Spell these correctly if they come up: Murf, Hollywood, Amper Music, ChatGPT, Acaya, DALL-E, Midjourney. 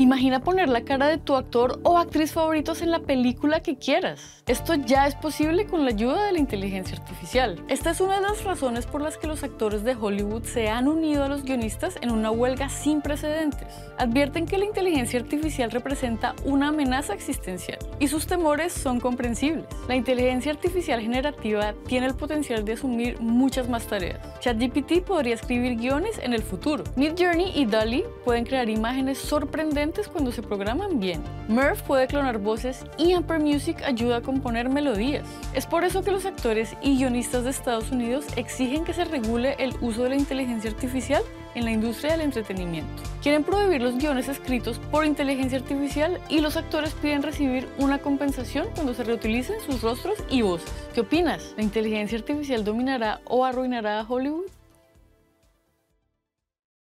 Imagina poner la cara de tu actor o actriz favoritos en la película que quieras. Esto ya es posible con la ayuda de la inteligencia artificial. Esta es una de las razones por las que los actores de Hollywood se han unido a los guionistas en una huelga sin precedentes. Advierten que la inteligencia artificial representa una amenaza existencial y sus temores son comprensibles. La inteligencia artificial generativa tiene el potencial de asumir muchas más tareas. ChatGPT podría escribir guiones en el futuro. Midjourney y DALL-E pueden crear imágenes sorprendentes cuando se programan bien. Murf puede clonar voces y Amper Music ayuda a componer melodías. Es por eso que los actores y guionistas de Estados Unidos exigen que se regule el uso de la inteligencia artificial en la industria del entretenimiento. Quieren prohibir los guiones escritos por inteligencia artificial y los actores piden recibir una compensación cuando se reutilicen sus rostros y voces. ¿Qué opinas? ¿La inteligencia artificial dominará o arruinará a Hollywood?